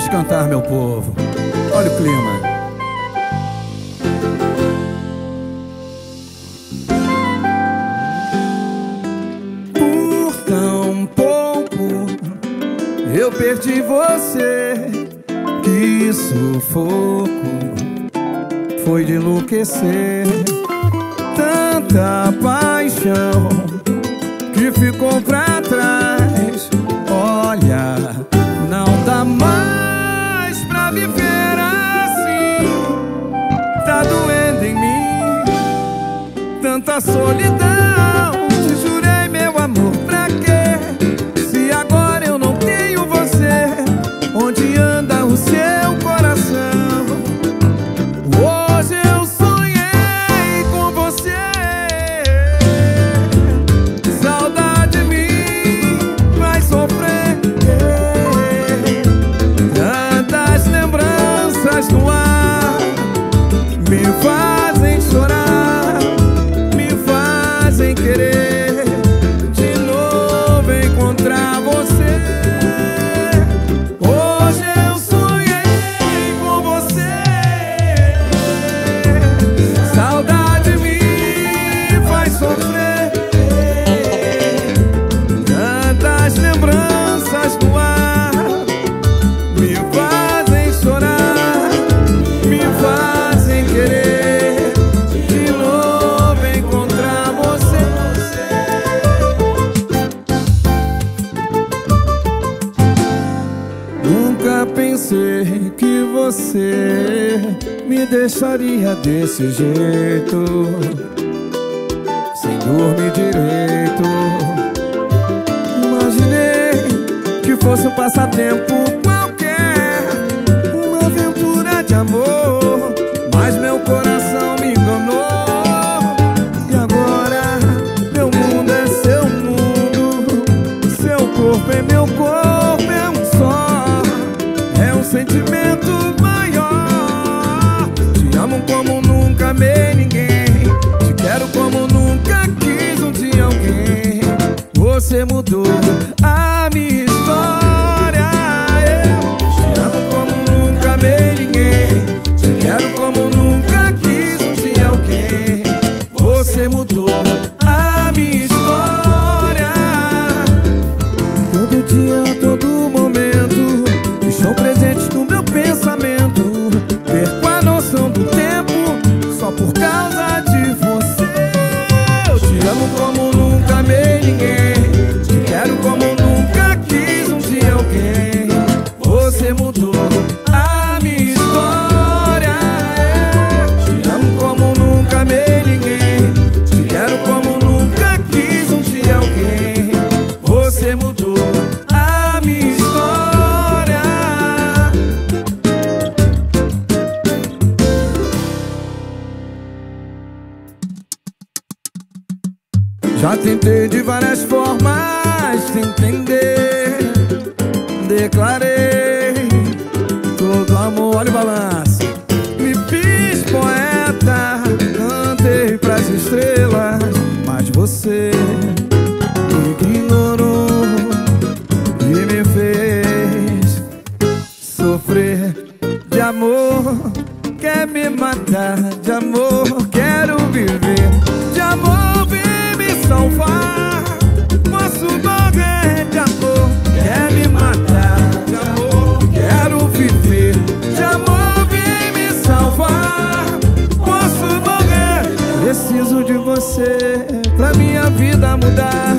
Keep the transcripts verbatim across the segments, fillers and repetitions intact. Vamos cantar, meu povo. Olha o clima. Por tão pouco eu perdi você. Que sufoco foi de enlouquecer. Tanta paixão que ficou pra trás. Olha, não dá mais pra viver assim. Tá doendo em mim tanta solidão. Te jurei, meu amor, pra quê? Se agora eu não tenho você, onde anda o seu coração? Hoje eu sonhei com você. Saudade me faz sofrer. Tantas lembranças no ar me fazem chorar, me fazem querer de novo encontrar você. Pensei que você me deixaria desse jeito, sem dormir direito. Imaginei que fosse um passatempo qualquer, uma aventura de amor, mas meu coração me enganou. E agora meu mundo é seu mundo, seu corpo é meu corpo, é um só. Sentimento maior. Te amo como nunca amei ninguém. Te quero como nunca quis um dia alguém. Você mudou a minha história. Eu te amo como nunca amei ninguém. Te quero como nunca quis um dia alguém. Você mudou a minha história. Todo dia, todo momento estão presentes no meu pensamento. Perco a noção do tempo só por causa de você. Eu te amo como nunca amei ninguém. Te quero como nunca quis um dia alguém. Você mudou a minha história. Te amo como nunca amei ninguém. Te quero como nunca quis um dia alguém. Você mudou a minha história. Já tentei de várias formas te entender. Declarei todo amor, olha o balanço. Me fiz poeta, cantei pras estrelas, mas você me ignorou e me fez sofrer de amor. Quer me matar de amor, quero viver de amor. Salvar, posso morrer de amor. Quer me matar de amor, quero viver de amor. Vem me salvar, posso morrer. Preciso de você pra minha vida mudar,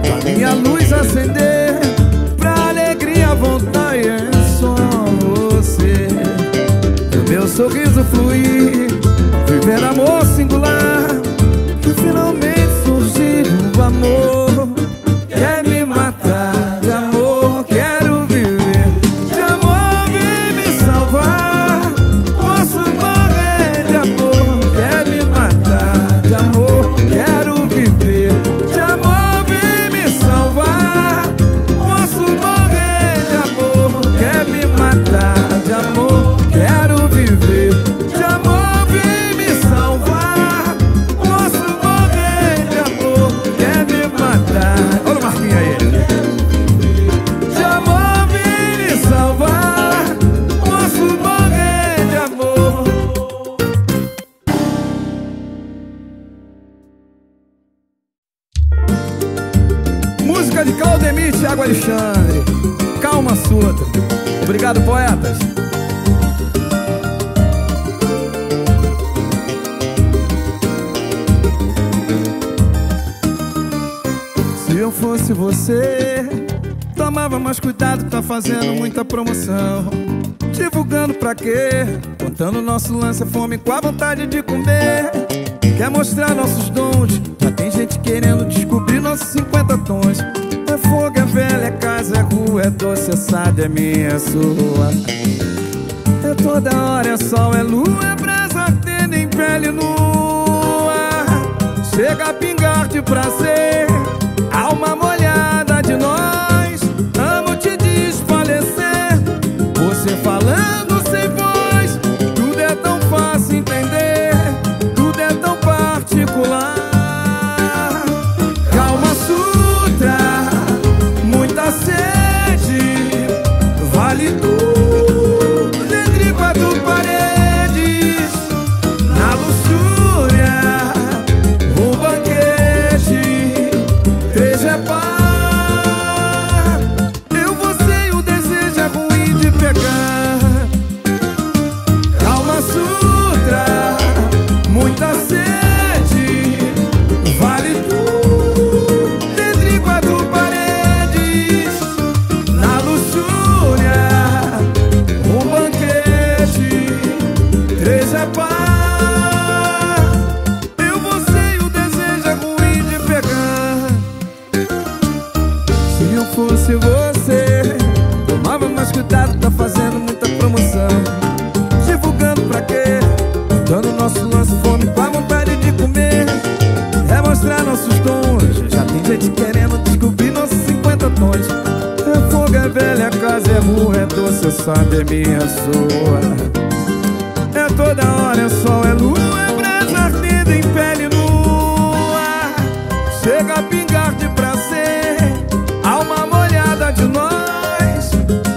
pra minha luz acender, pra alegria voltar. E é só você, pro meu sorriso fluir, viver amor singular, que finalmente o amor. Quer me matar de amor, quero viver de amor. Vem me salvar, posso morrer de amor. Quer me matar de amor, quero viver de amor. Vem me salvar, posso morrer de amor. Quer me matar de amor, quero viver de amor. Vem me salvar. música de Claudemir e Thiago Alexandre, Calma Sutra. Obrigado, poetas. Se eu fosse você, tomava mais cuidado, tá fazendo muita promoção. Divulgando pra quê? Contando nosso lance, a fome com a vontade de comer. Quer mostrar nossos dons, já tem gente querendo descobrir nossos cinquenta tons. É fogo, é velha, é casa, é rua, é doce, é sada, é minha, é sua. É toda hora, é sol, é lua, é brasa ardendo em pele nua. Chega a pingar de prazer, alma molhada de nós. Amo te desfalecer, você falando sem voz. Tudo é tão fácil entender, tudo é tão particular. Calma Sutra, muita sede, vale tudo entre quatro paredes. Na luxúria, o banquete, três é par. Eu, você e o desejo é ruim de pegar. Calma Sutra, muita sede, vale tudo entre quatro paredes. Na luxúria, um banquete, três é par. Eu, você e o desejo é ruim de pegar. Se eu fosse você, tomava mais cuidado, tá fazendo muita promoção. Divulgando pra quê? Dando nosso lance, fome com a vontade de comer. É mostrar nossos dons, já tem gente querendo descobrir nossos cinquenta tons. É fogo, é velha, é casa, é rua, é doce, é sada, é minha, é sua. É toda hora, é sol, é lua, é brasa ardida em pele nua. Chega a pingar de prazer, alma molhada de nós.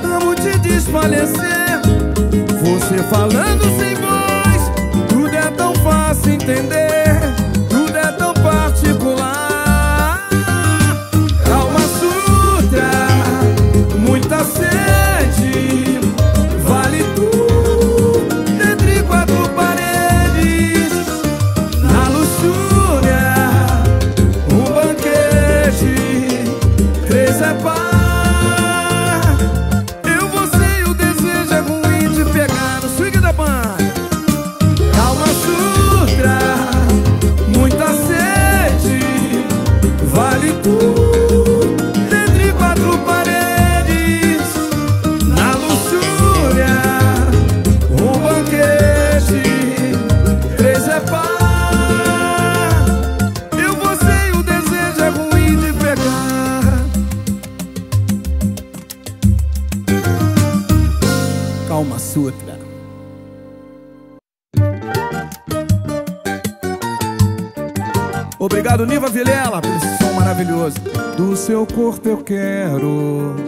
Amo te desfalecer, você falando sem voz. Tudo é tão fácil entender, tudo é tão particular. Calma Sutra, muita sede, vale tudo entre quatro paredes. Na luxúria, um banquete, três é par. Eu, você e o desejo é ruim de pegar. No swing da banda. Calma Sutra, muita sede, vale tudo entre quatro paredes. Na luxúria, um banquete, três é par. Eu, você e o desejo é ruim de pegar. Calma Sutra. Obrigado, Niva Vilela, por esse som maravilhoso. Do seu corpo eu quero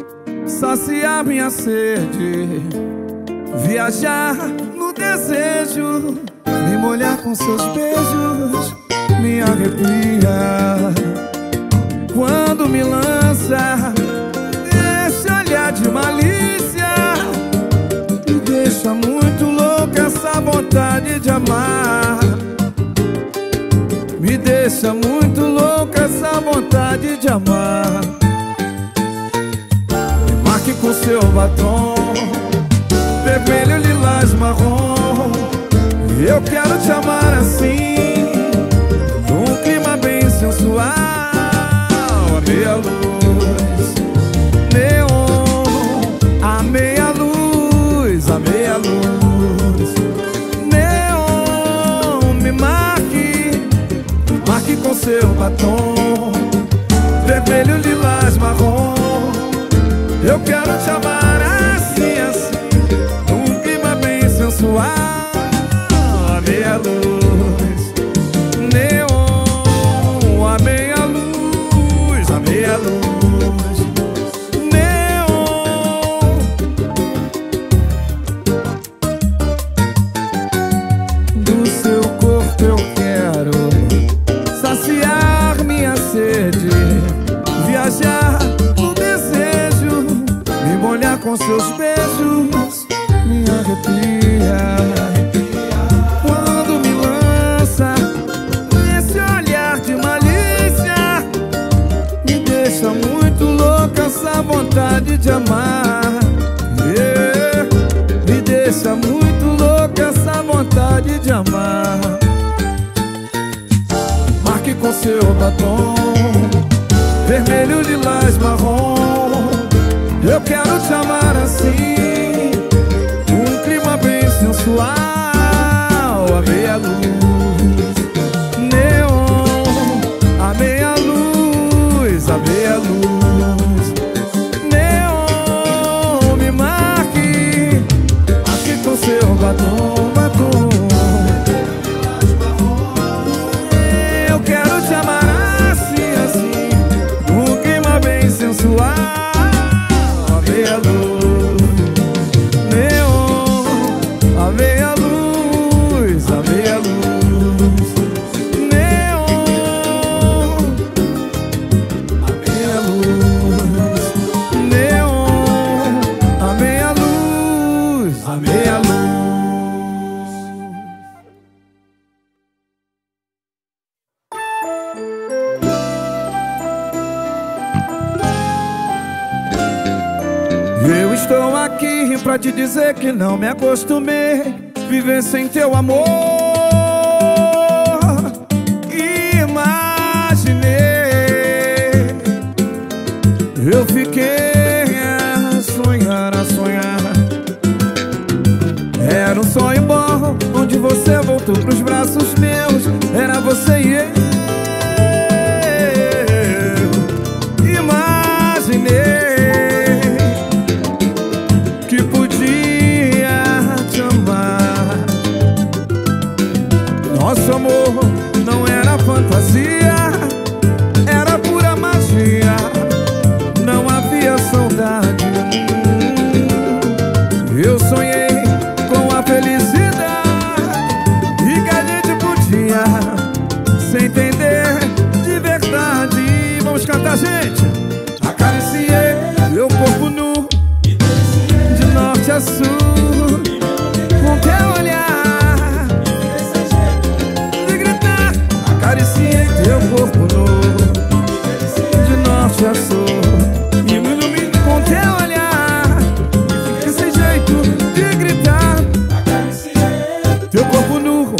saciar minha sede, viajar no desejo, me molhar com seus beijos, me arrepia quando me lança esse olhar de malícia. Me deixa muito louca essa vontade de amar. Me deixa muito louca essa vontade de amar. Me marque com seu batom, vermelho, lilás, marrom. Eu quero te amar assim, num clima bem sensual. A meia luz, neon. A meia luz, a meia luz, neon. Me marque, marque com seu batom, vermelho, lilás, marrom. Eu quero te amar assim, assim, num clima bem sensual. A meia luz, neon. A meia luz, a meia luz, neon. Do seu corpo eu quero saciar minha sede, viajar com seus beijos me arrepia. Quando me lança esse olhar de malícia, me deixa muito louca essa vontade de amar. Yeah. Me deixa muito louca essa vontade de amar. Marque com seu batom vermelho, lilás, marrom. Eu quero te amar assim, um clima bem sensual. A meia luz, neon. A meia luz, a meia luz, neon. Me marque, marque com seu batom, batom. Eu quero te amar sensual, a meia luz, neon, a meia luz, a meia luz, neon, a meia luz, neon, a meia luz, a meia luz. Eu estou aqui pra te dizer que não me acostumei viver sem teu amor. Imaginei, eu fiquei a sonhar, a sonhar. Era um sonho bom, onde você voltou pros braços meus. Era você e eu. Nosso amor não era fantasia, era pura magia. Não havia saudade. Eu sonhei com a felicidade e galhei de putinha, sem entender de verdade. Vamos cantar, gente! Acariciei meu corpo nu, de norte a sul, com teu olhar. Acariciei teu corpo novo, de norte a sul, e me ilumine com teu olhar, esse jeito de gritar. Acariciei teu corpo nu,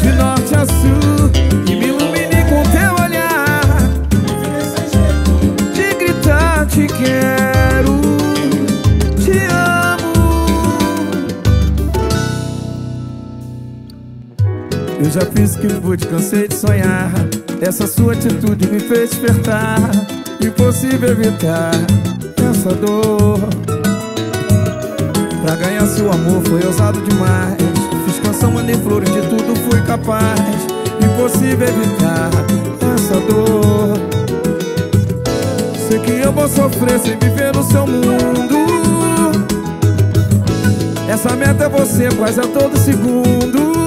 de norte a sul, e me ilumine com teu olhar, esse jeito de gritar. Te quero, te amo. Eu já fiz que pude, cansei de sonhar. Essa sua atitude me fez despertar. Impossível evitar essa dor. Pra ganhar seu amor foi ousado demais. Fiz canção, mandei flores, de tudo fui capaz. Impossível evitar essa dor. Sei que eu vou sofrer sem viver no seu mundo. Essa meta é você quase a todo segundo.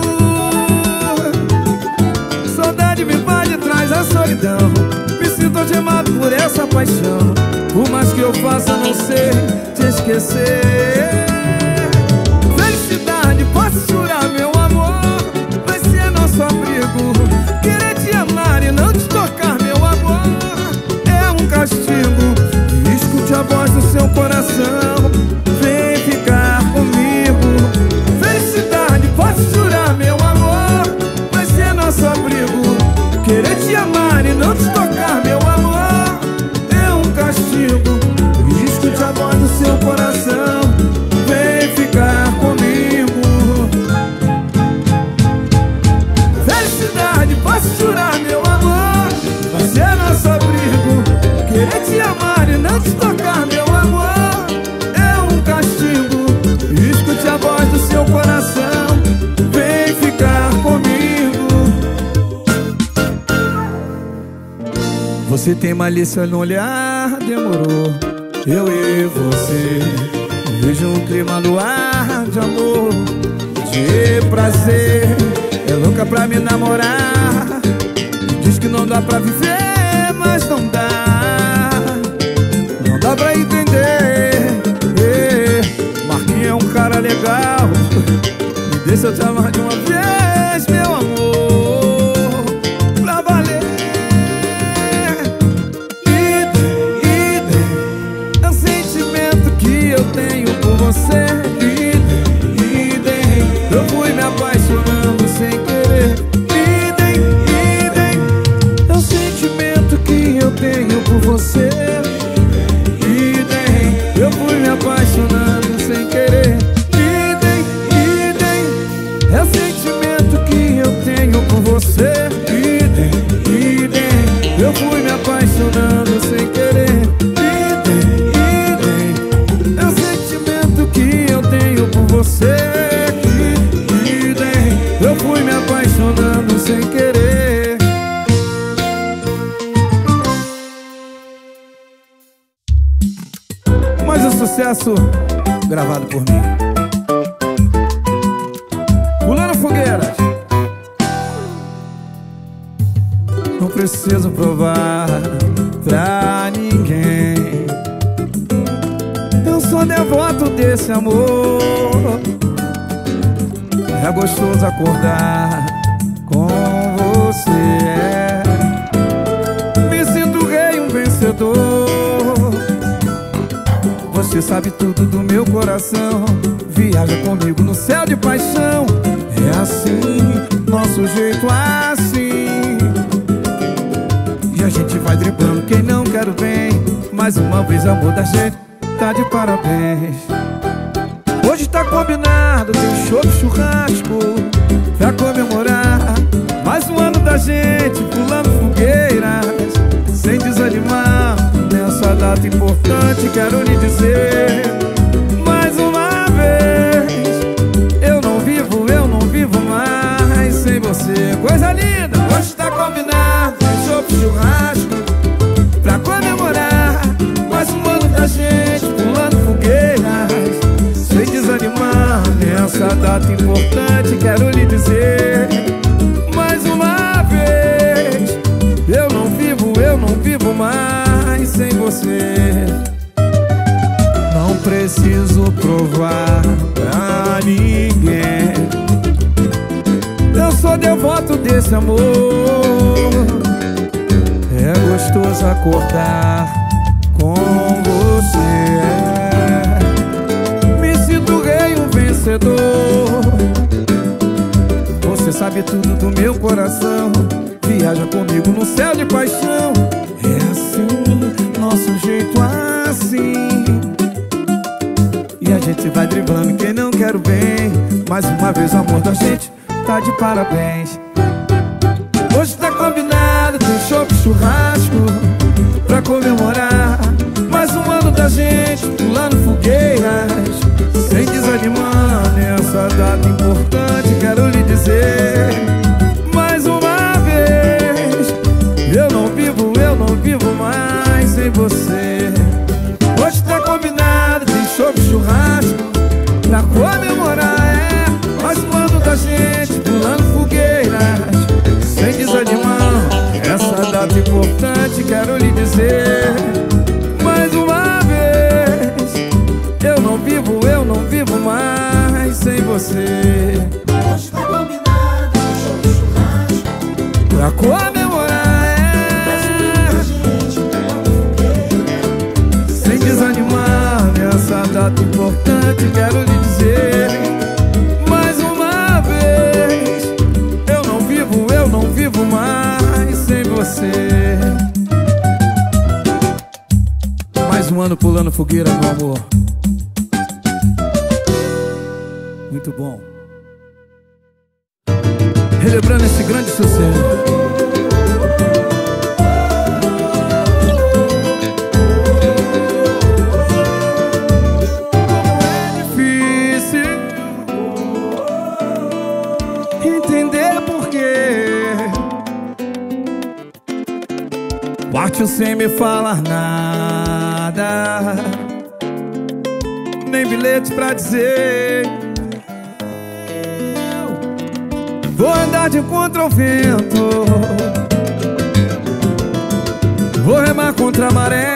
Me vai de trás a solidão. Me sinto algemado por essa paixão. Por mais que eu faça, não sei te esquecer. Felicidade, posso jurar, meu amor, vai ser nosso abrigo. Querer te amar e não te tocar, meu amor, é um castigo. Escute a voz do seu coração, vem ficar comigo. Felicidade, posso jurar, meu amor, vai ser nosso abrigo. Querer te amar e não te tocar, meu amor, é um castigo. Escute a voz do seu coração, vem ficar comigo. Felicidade, posso jurar, meu amor, vai ser nosso abrigo. Querer te amar e não te tocar, meu amor, é um castigo. Escute a voz do seu coração, vem ficar comigo. Você tem malícia no olhar, demorou. Eu e você, vejo um clima no ar de amor, de prazer. É louca pra me namorar, diz que não dá pra viver, mas não dá. Não dá pra entender Vê se eu te amarro de uma vez, meu amor, pra valer. Idem, idem, é o sentimento que eu tenho por você. Idem, idem, eu fui me apaixonando sem querer. Idem, idem, é o sentimento que eu tenho por você. Idem, eu fui me apaixonando sem querer. Eu fui me apaixonando sem querer. Idem, idem, é o sentimento que eu tenho por você. Idem, eu fui me apaixonando sem querer. Mais um sucesso gravado por mim, Fulano Fogueiras. Não preciso provar pra ninguém, eu sou devoto desse amor. É gostoso acordar com você, me sinto rei, um vencedor. Você sabe tudo do meu coração, viaja comigo no céu de paixão. É assim, nosso jeito assim, a gente vai driblando quem não quer o bem. Mais uma vez amor da gente tá de parabéns. Hoje tá combinado, tem show de churrasco pra comemorar mais um ano da gente pulando fogueiras, sem desanimar nessa data importante. Quero lhe dizer mais uma vez, eu não vivo, eu não vivo mais sem você. Coisa linda, hoje tá combinado, churrasco pra comemorar mais um ano da gente pulando fogueiras, sem desanimar nessa data importante. Quero lhe dizer mais uma vez, eu não vivo, eu não vivo mais sem você. Não preciso provar pra ninguém, eu sou devoto desse amor. É gostoso acordar com você, me sinto rei, um vencedor. Você sabe tudo do meu coração, viaja comigo no céu de paixão. É assim, nosso jeito assim, e a gente vai driblando quem não quer o bem. Mais uma vez o amor da gente tá de parabéns. Hoje tá combinado, tem show de churrasco pra comemorar mais um ano da gente pulando fogueiras, sem desanimar nessa data importante. Quero lhe dizer mais uma vez, eu não vivo, eu não vivo mais sem você. Hoje tá combinado, tem show de churrasco pra comemorar, é, mais um ano da gente pulando fogueiras, sem desanimar essa data importante. Quero lhe dizer mais uma vez, eu não vivo, eu não vivo mais sem você. Hoje tá combinado, show de churrasco pra comemorar, é, sem desanimar nessa data importante. Quero lhe dizer mais uma vez, eu não vivo mais sem você. Mais um ano pulando fogueira, meu amor. Muito bom. Relembrando esse grande sucesso. É difícil entender porquê partiu sem me falar nada, nem bilhete pra dizer. Vou andar de contra ao vento, vou remar contra a maré.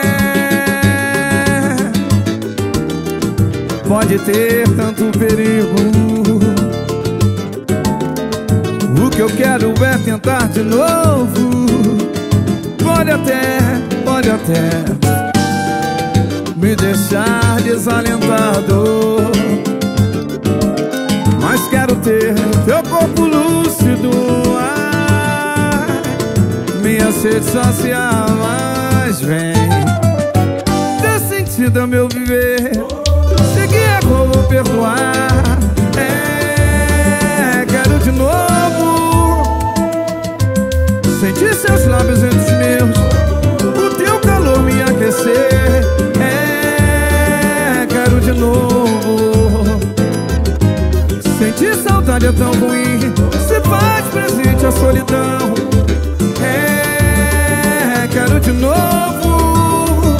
Pode ter tanto perigo, que eu quero é tentar de novo. Pode até, pode até me deixar desalentado, mas quero ter teu corpo lúcido, ah, minha sede social, mas vem dá sentido ao meu viver. Se guia como vou perdoar, é, quero de novo sentir seus lábios entre os meus, o teu calor me aquecer, é, quero de novo. Sentir saudade é tão ruim, se faz presente a solidão, é, quero de novo,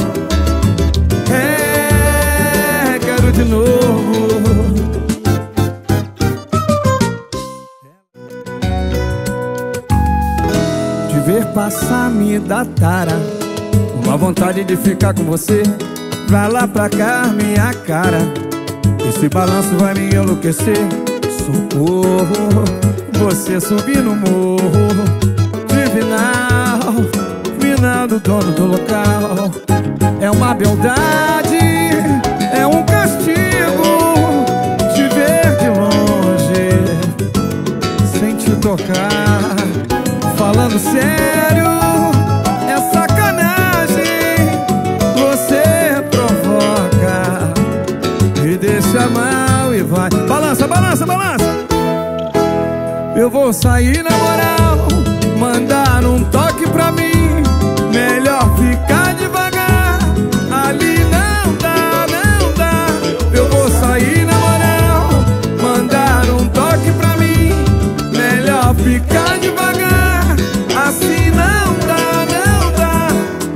é, quero de novo. Te ver passar me dá tara, uma vontade de ficar com você, pra lá pra cá minha cara, esse balanço vai me enlouquecer. Socorro, você subir no morro, divinal, final do dono do local. É uma beldade, é um castigo te ver de longe, sem te tocar. Falando sério, é sacanagem, você provoca, me deixa mal e vai. Balança, balança, balança. Eu vou sair na moral, mandar um toque pra mim. Melhor ficar devagar, ali não dá, não dá. Eu vou sair na moral, mandar um toque pra mim. Melhor ficar devagar, assim não dá, não dá.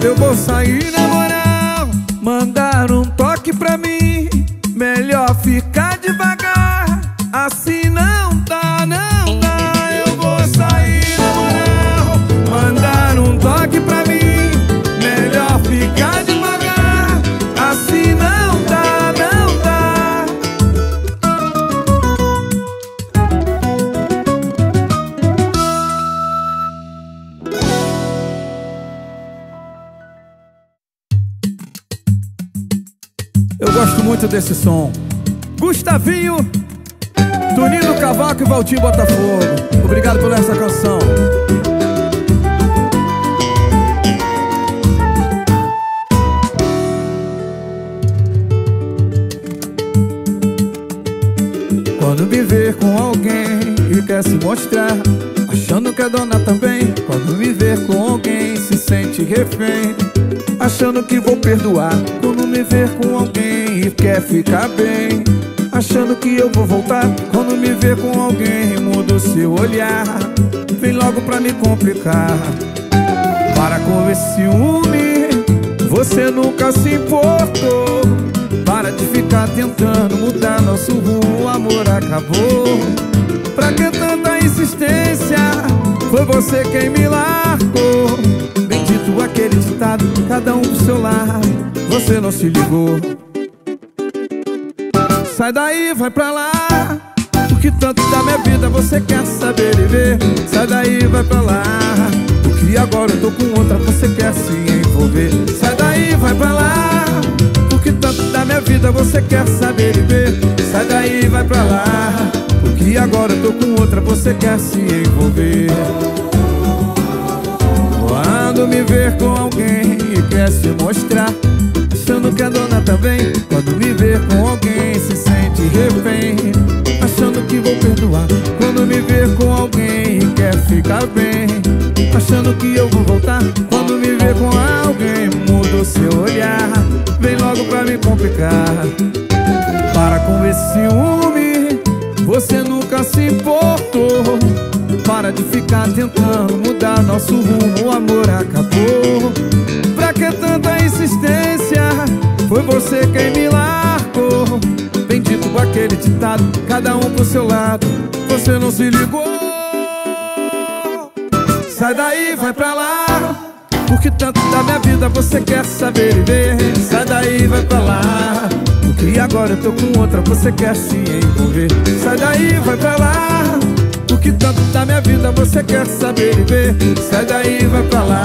Eu vou sair na moral, mandar um toque pra mim. Melhor ficar devagar, assim não dá, não dá. Desse som, Gustavinho, Toninho Cavaco e Valtinho Botafogo. Obrigado por essa canção. Quando me ver com alguém e quer se mostrar, achando que é dona também. Quando me ver com alguém se sente refém, achando que vou perdoar. Quando me ver com alguém e quer ficar bem, achando que eu vou voltar. Quando me ver com alguém, muda o seu olhar, vem logo pra me complicar. Para com esse ciúme, você nunca se importou. Para de ficar tentando mudar nosso rumo, o amor acabou. Pra que tanta insistência? Foi você quem me largou. Bendito aquele ditado, cada um pro seu lado, você não se ligou. Sai daí, vai pra lá, o que tanto da minha vida você quer saber e ver. Sai daí, vai pra lá, o que agora eu tô com outra você quer se envolver. Sai daí, vai pra lá, o que tanto da minha vida você quer saber e ver. Sai daí, vai pra lá, o que agora eu tô com outra você quer se envolver. Quando me ver com alguém e quer se mostrar, achando que a dona também. Quando me ver com alguém se sente refém, achando que vou perdoar. Quando me ver com alguém e quer ficar bem, achando que eu vou voltar. Quando me ver com alguém, muda o seu olhar, vem logo pra me complicar. Para com esse ciúme, você nunca se importou. Para de ficar tentando mudar nosso rumo, o amor acabou. Pra que tanta insistência? Foi você quem me largou. Bendito aquele ditado, cada um pro seu lado, você não se ligou. Sai daí, vai pra lá, porque tanto da minha vida você quer saber e ver. Sai daí, vai pra lá, porque agora eu tô com outra você quer se envolver. Sai daí, vai pra lá, que tanto da minha vida você quer saber e ver. Sai daí e vai pra lá,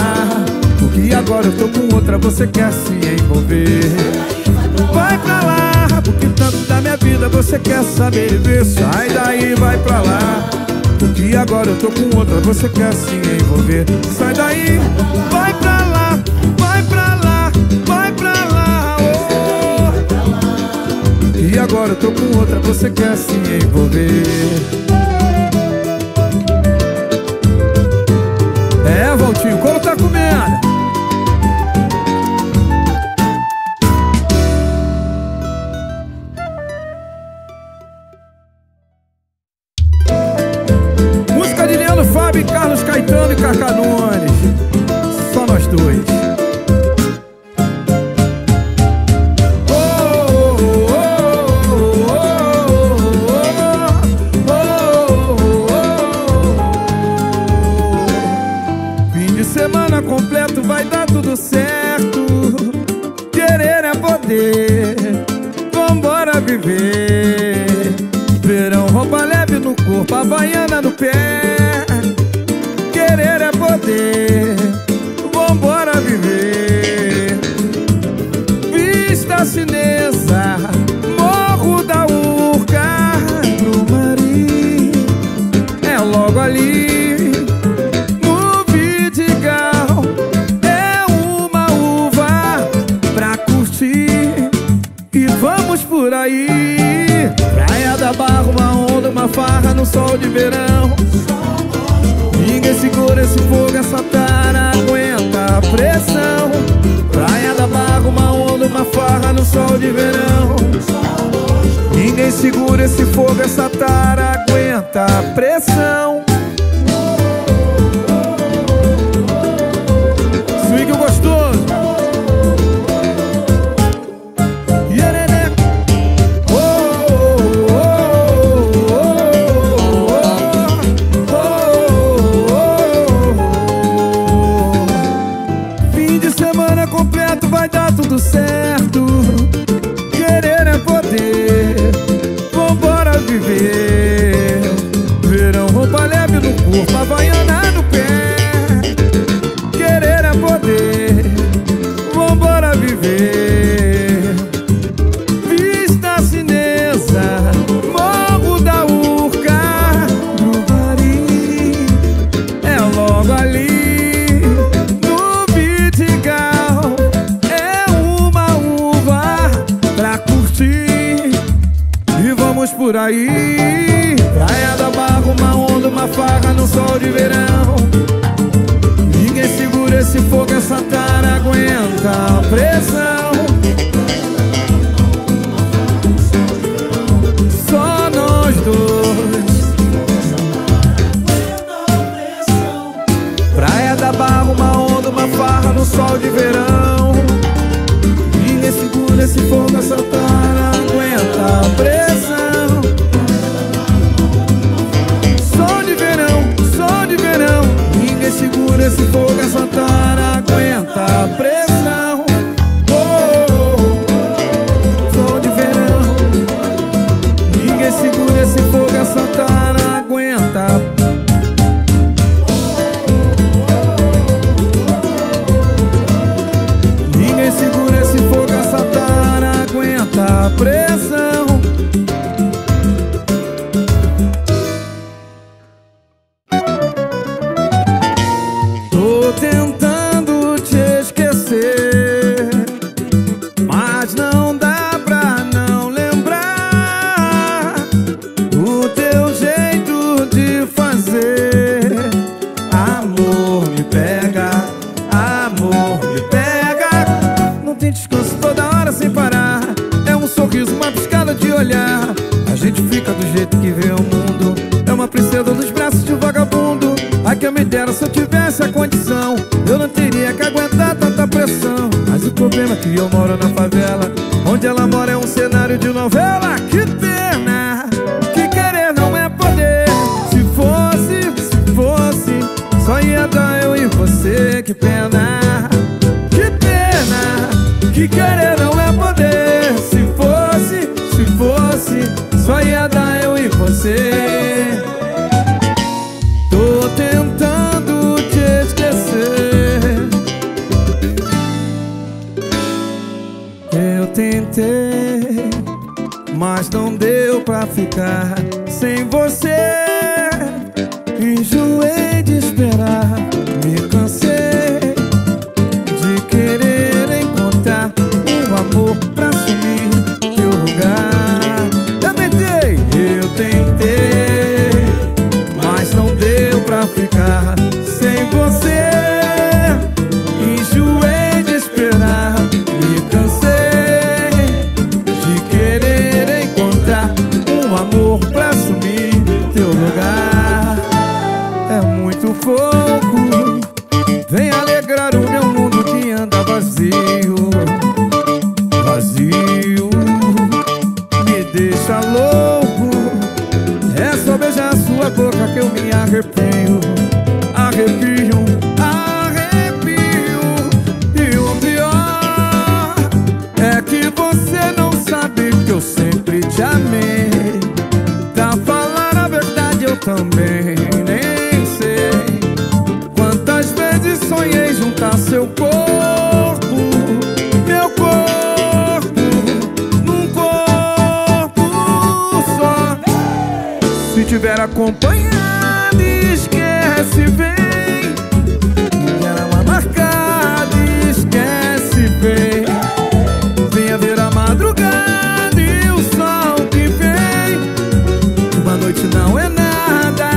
porque agora eu tô com outra, você quer se envolver. Vai pra lá, porque tanto da minha vida você quer saber e ver. Sai daí e vai pra lá, porque agora eu tô com outra, você quer se envolver. Sai daí, vai pra lá, vai pra lá, vai pra lá, oh. E agora eu tô com outra, você quer se envolver. É, Valtinho, o couro tá comendo. Cacanunes, só nós dois. Fim de semana completo, vai dar tudo certo. Querer é poder, vambora viver. Verão, roupa leve no corpo, havaiana no pé. Querer é poder, vambora viver. Vista chinesa, morro da Urca, no Mari, é logo ali. No Vidigal, é uma uva pra curtir. E vamos por aí. Praia da Barra, uma onda, uma farra no sol de verão. Segura esse fogo, essa tara aguenta a pressão. Praia da Barra, uma onda, uma farra no sol de verão. Ninguém segura esse fogo, essa tara aguenta a pressão. Swing gostoso. Certo, querer é poder, vambora viver. Verão, roupa leve no corpo, havaiana no pé. Querer é poder, vambora viver. Vista chinesa, morro da Urca, no Paris, é logo ali. Por aí, praia da Barra, uma onda, uma farra no sol de verão. Ninguém segura esse fogo, essa tara aguenta a pressão. Só nós dois. Praia da Barra, uma onda, uma farra no sol de verão. Ninguém segura esse fogo, essa tara aguenta a pressão. Segura esse fogo, essa tara aguenta a pressão. Oh, sol de verão. Ninguém segura esse fogo, essa tara aguenta. Ninguém segura esse fogo, essa tara aguenta a pressão. Só ia dar eu e você. ter, mas não deu pra ficar sem você. Enjoei de esperar, me cansei de querer encontrar um amor pra assumir teu lugar. Eu tentei, eu tentei, mas não deu pra ficar sem você. Enjoei de esperar, me cansei de querer encontrar um amor pra assumir teu lugar. É muito fogo, vem alegrar o meu mundo que anda vazio. Vazio, me deixa louco, é só beijar a sua boca que eu me arrepio. Arrepio, arrepio. E o pior é que você não sabe que eu sempre te amei. Pra falar a verdade eu também nem sei quantas vezes sonhei juntar seu corpo, meu corpo, num corpo só. Se tiver acompanhado, esquece, vem. Era uma marcada, esquece, vem. Venha ver a madrugada e o sol que vem. Uma noite não é nada,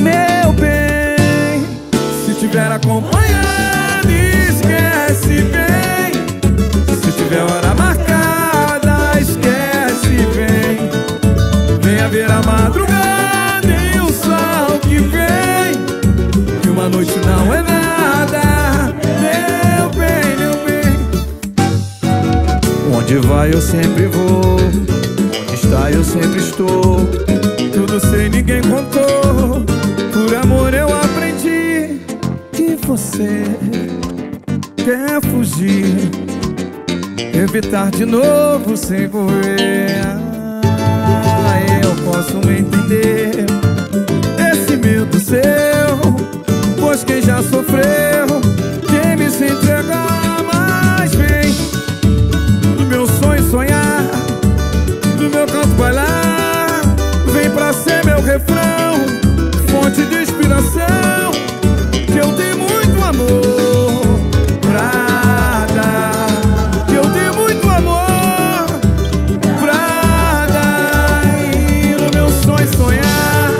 meu bem. Se tiver acompanhado, esquece, vem. Se tiver hora marcada, esquece, vem. Venha ver a madrugada e o sol que vem. Que uma noite não é nada, meu bem, meu bem. Onde vai eu sempre vou, onde está eu sempre estou. Tudo sem ninguém contou, por amor eu aprendi. Que você quer fugir, evitar de novo sem correr. Ah, eu posso entender esse medo seu, pois quem já sofreu, quem me se entregar mais bem. Do meu sonho sonhar, do meu canto bailar, vem pra ser meu refrão, fonte de inspiração, que eu dei muito amor pra dar, que eu dei muito amor pra dar. E no meu sonho sonhar,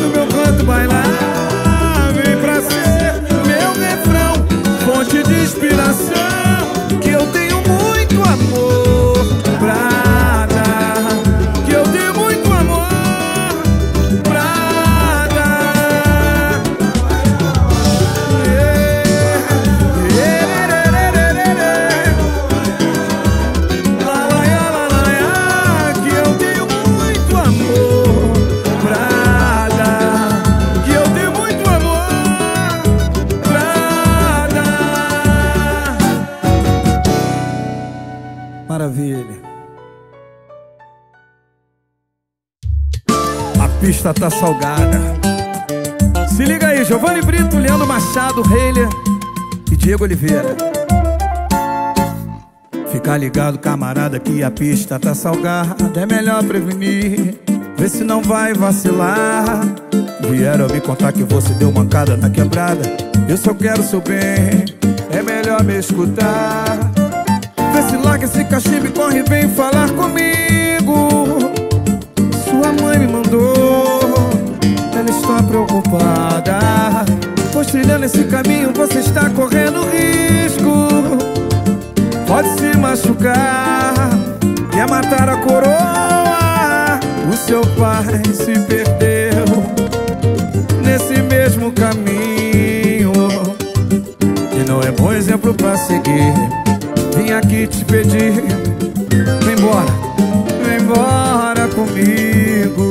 no meu canto bailar, vem pra ser meu refrão, fonte de inspiração, que eu tenho muito amor pra dar, que eu tenho muito amor pra dar. Ê, ê, ê, ê, ê, ê, ê. Lá, lá, iá, lá, lá, iá, que eu tenho muito amor pra dar, que eu tenho muito amor pra dar. Maravilha. A pista tá salgada. Se liga aí, Giovanni Brito, Leandro Machado, Heiler e Diego Oliveira. Fica ligado, camarada, que a pista tá salgada. É melhor prevenir, vê se não vai vacilar. Vieram me contar que você deu mancada na quebrada. Eu só quero seu bem, é melhor me escutar. Vê se larga esse cachimbo e corre, vem falar comigo. Sua mãe me mandou, ela está preocupada, pois trilhando esse caminho você está correndo risco. Pode se machucar e a matar a coroa. O seu pai se perdeu nesse mesmo caminho e não é bom exemplo pra seguir. Vim aqui te pedir, vem embora, vem embora comigo.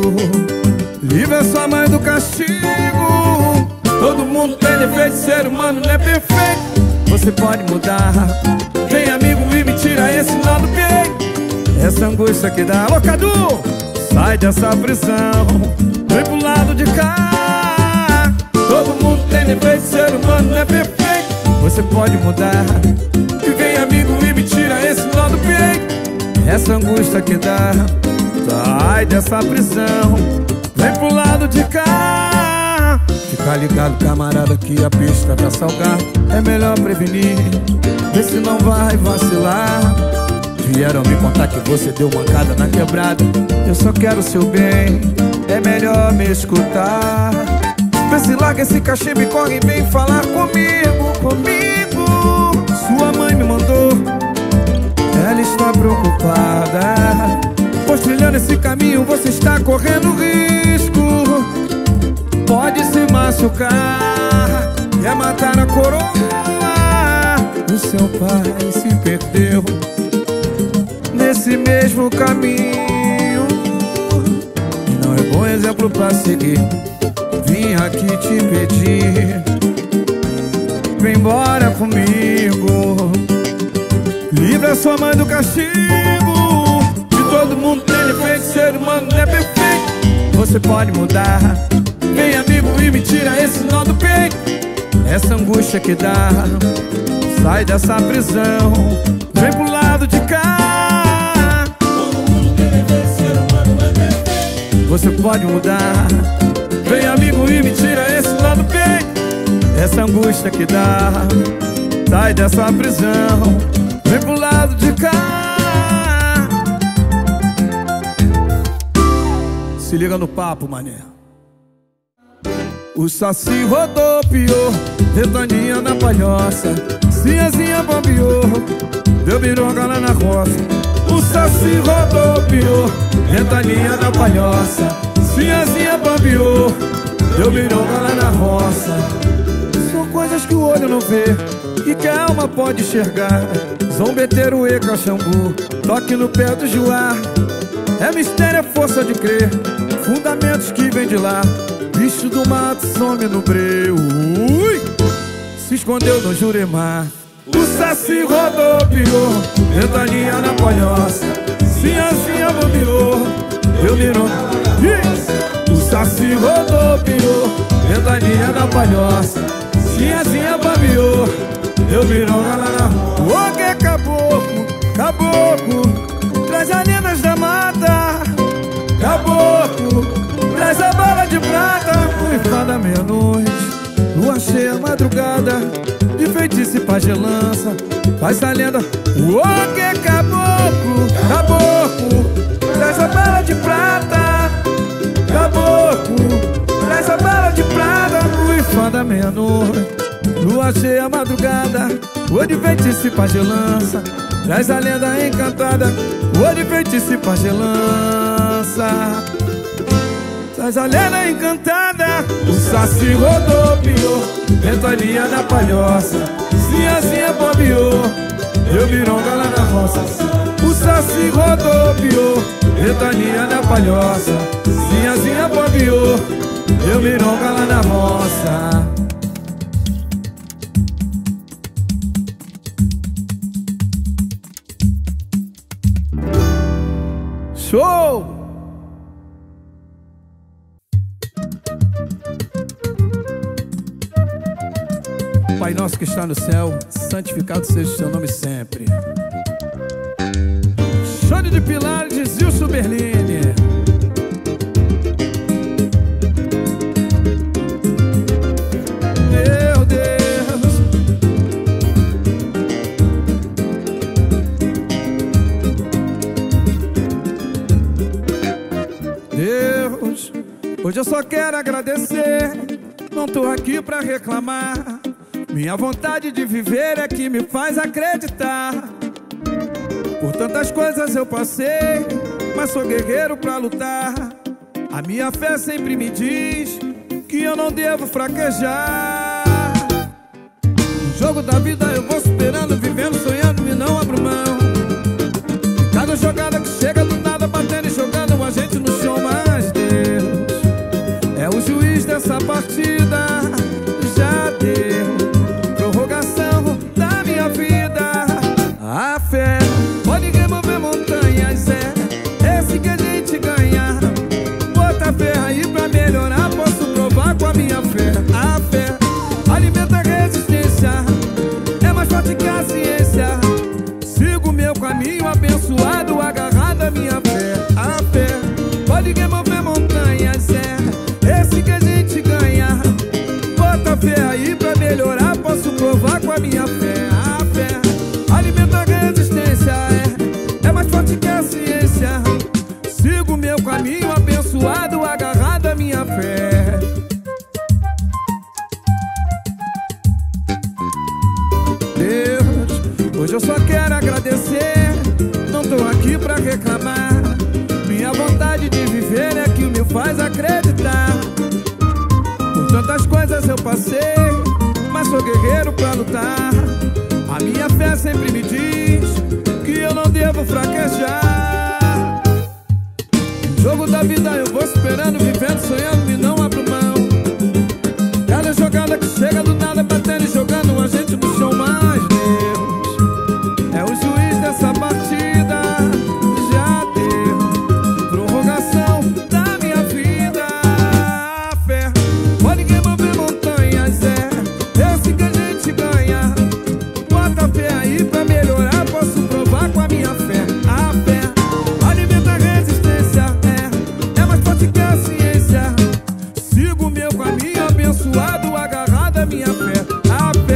Livra sua mãe do castigo. Todo mundo tem defeito, ser humano não é perfeito. Você pode mudar, vem amigo e me tira esse lado bem. Essa angústia que dá, ô Cadu, sai dessa prisão, vem pro lado de cá. Todo mundo tem defeito, ser humano não é perfeito. Você pode mudar, vem amigo e me tira esse lado bem. essa angústia que dá. Sai dessa prisão, vem pro lado de cá. Fica ligado, camarada, que a pista tá salgada. É melhor prevenir, vê se não vai vacilar. Vieram me contar que você deu mancada na quebrada. Eu só quero o seu bem, é melhor me escutar. Vê se larga esse cachimbo e corre e vem falar comigo, comigo. Sua mãe me mandou, ela está preocupada, pois trilhando esse caminho você está correndo risco. Pode se machucar, é matar a coroa. O seu pai se perdeu nesse mesmo caminho e não é bom exemplo pra seguir. Vim aqui te pedir, vem embora comigo. Livra sua mãe do castigo. Todo mundo tem defeito, ser humano não é perfeito. Você pode mudar, vem amigo e me tira esse nó do peito. Essa angústia que dá, sai dessa prisão, vem pro lado de cá. Todo mundo tem defeito, ser humano não é perfeito. Você pode mudar, vem amigo e me tira esse nó do peito. Essa angústia que dá, sai dessa prisão, vem pro lado de cá. Se liga no papo, mané. O Saci rodopiou, Ventaninha na palhoça, Ciazinha bobeou, deu bironga lá na roça. O Saci rodopiou, Ventaninha na palhoça, Ciazinha bobeou, deu bironga lá na roça. São coisas que o olho não vê e que a alma pode enxergar. Zombeteiro e Caxambu, toque no pé do Juá. É mistério, é força de crer, fundamentos que vem de lá. Bicho do mato some no breu, ui! Se escondeu no Juremar. O Saci rodopiou, Ventaninha na palhoça, Ciazinha bobeou, deu bironga. O Saci rodopiou, Ventaninha na palhoça, Ciazinha bobeou, deu bironga lá na rua. Ô que é caboclo, caboclo, traz as lindas da mata, caboclo, traz a bala de prata. Noivada meia-noite, lua cheia madrugada, de feitiço e pagelança, faz a lenda. O que é caboclo, caboclo, traz a bala de prata, caboclo, traz a bala de prata. Noivada meia-noite, lua cheia madrugada, ou de feitiço e pagelança, traz a lenda encantada. Ô de feitiço e pagelança, traz a lenda encantada. O Saci rodopiou, Ventaninha na palhoça, Ciazinha bobeou, deu bironga lá na roça. O Saci rodopiou, Ventaninha na palhoça, Ciazinha bobeou, deu bironga lá na roça. Show! Pai nosso que está no céu, santificado seja o seu nome sempre. Xande de Pilares de Zilson Berline. Meu Deus, hoje eu só quero agradecer. Não tô aqui pra reclamar. Minha vontade de viver é que me faz acreditar. Por tantas coisas eu passei, mas sou guerreiro pra lutar. A minha fé sempre me diz que eu não devo fraquejar. No jogo da vida eu vou superando, vivendo, sonhando e não abro mão. Cada jogada que chega do nada, batendo e jogando a gente no chão. Mas Deus é o juiz dessa partida. Já deu prorrogação da minha vida. A fé pode remover montanhas, é esse que a gente ganha. Bota a fé aí pra melhorar, posso provar com a minha fé. A fé alimenta a resistência, é mais forte que a ciência. Sigo meu caminho abençoado, H. Hoje eu só quero agradecer, não tô aqui pra reclamar. Minha vontade de viver é que me faz acreditar. Por tantas coisas eu passei, mas sou guerreiro pra lutar. A minha fé sempre me diz que eu não devo fraquejar. O jogo da vida eu vou superando, vivendo, sonhando e não abro mão. Cada jogada que chega do nada, batendo e jogando a gente no chão, mais Deus é o juiz dessa partida. Já deu prorrogação da minha vida. Fé pode mover montanhas, é esse que a gente ganha. Bota a fé aí pra melhorar, posso provar com a minha fé. A fé alimenta a resistência, é, é mais forte que a ciência. Sigo o meu caminho abençoado, agarrado à minha fé. A fé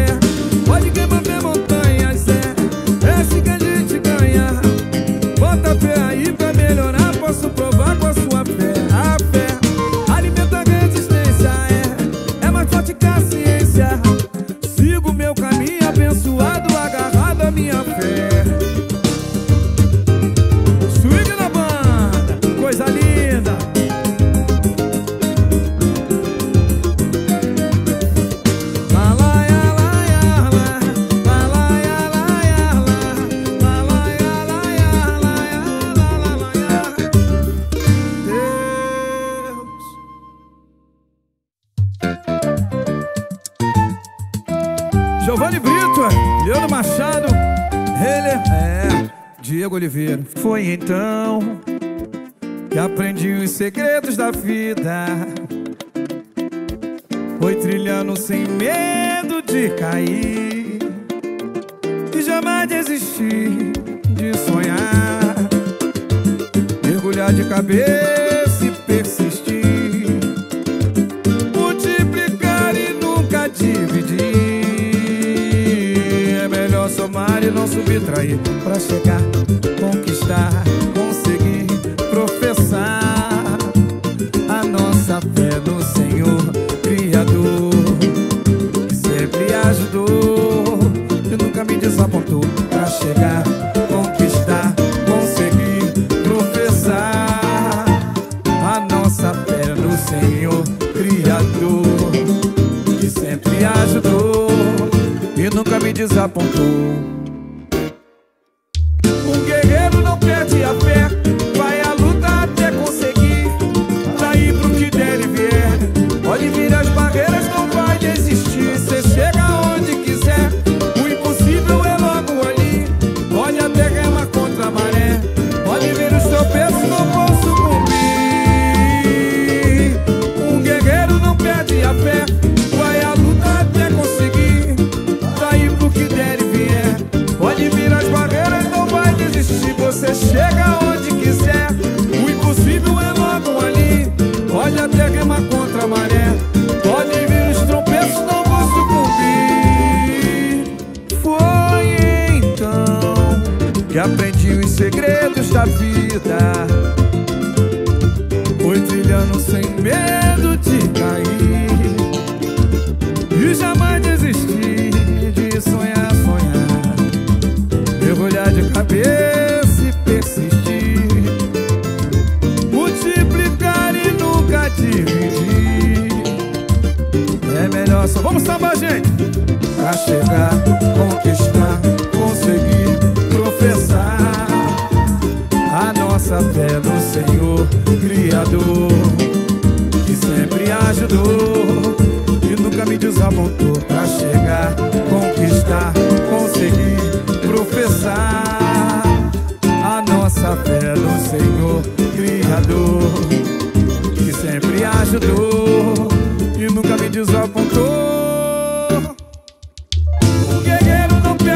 pode mover montanhas, é esse que a gente ganha. Bota a fé aí pra melhorar, posso provar com a sua fé. A fé alimenta a resistência, é, é mais forte que a ciência. Sigo o meu caminho abençoado, agarrado à minha fé. Swing na banda, coisa linda. Giovanni Brito, Leandro Machado, ele é Diego Oliveira. Foi então que aprendi os segredos da vida. Foi trilhando sem medo de cair e jamais desistir de sonhar. Mergulhar de cabeça e persistir, multiplicar e nunca dividir. Somar e não subtrair, pra chegar, conquistar, conseguir, professar a nossa fé no Senhor Criador, que sempre ajudou e nunca me desapontou. Pra chegar, conquistar, conseguir, professar a nossa fé no Senhor Criador, que sempre ajudou e nunca me desapontou. Um guerreiro não perde a fé, vai à luta até conseguir. Daí pro que der e vier, pode vir as barreiras, não vai desistir. Cê chega onde quiser, o impossível é logo ali. Pode até remar contra a maré, pode ver os tropeços, não vou sucumbir. Um guerreiro não perde a fé, vai à luta até conseguir. Pode vir as barreiras, não vai desistir. Você chega onde quiser, o impossível é logo ali. Pode até remar contra a maré, pode vir os tropeços, não vou sucumbir. Foi então que aprendi os segredos da vida. Foi trilhando sem medo de cair e jamais desistir de sonhar. Mergulhar de cabeça e persistir, multiplicar e nunca dividir. É melhor só, vamos sambar, gente! Pra chegar, conquistar, conseguir, professar a nossa fé no Senhor Criador, que sempre ajudou e nunca me desapontou. Pra chegar, conquistar, conseguir, professar a nossa fé no Senhor Criador, que sempre ajudou e nunca me desapontou. Um guerreiro não perdeu.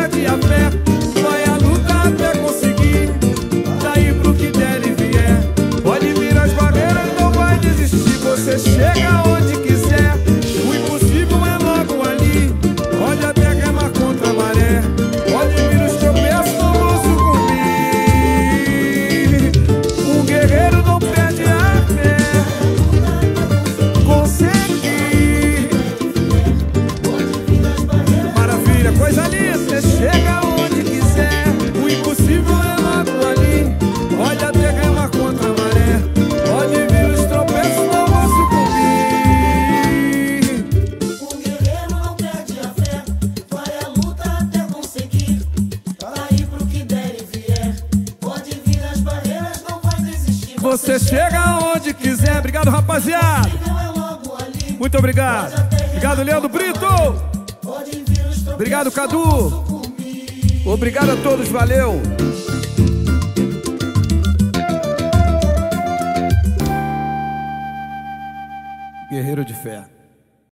Você chega onde quiser. Obrigado, rapaziada. Muito obrigado. Obrigado, Leandro Brito. Obrigado, Cadu. Obrigado a todos, valeu. Guerreiro de fé.